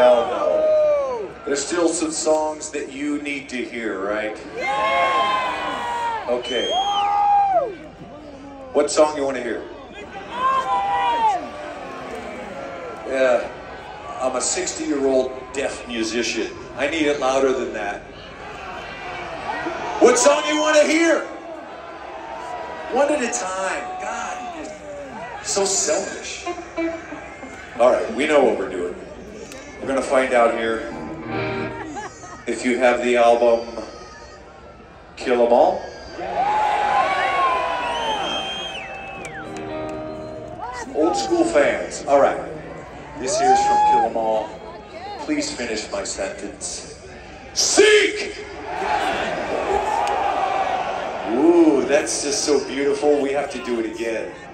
Well, no. There's still some songs that you need to hear, right? Yeah! Okay. What song you want to hear? Yeah. I'm a 60-year-old deaf musician. I need it louder than that. What song you want to hear? One at a time. God, you're so selfish. All right, we know what we're doing. We're gonna find out here if you have the album Kill 'Em All. Old school fans. All right, this here's from Kill 'Em All. Please finish my sentence. Seek! Ooh, that's just so beautiful. We have to do it again.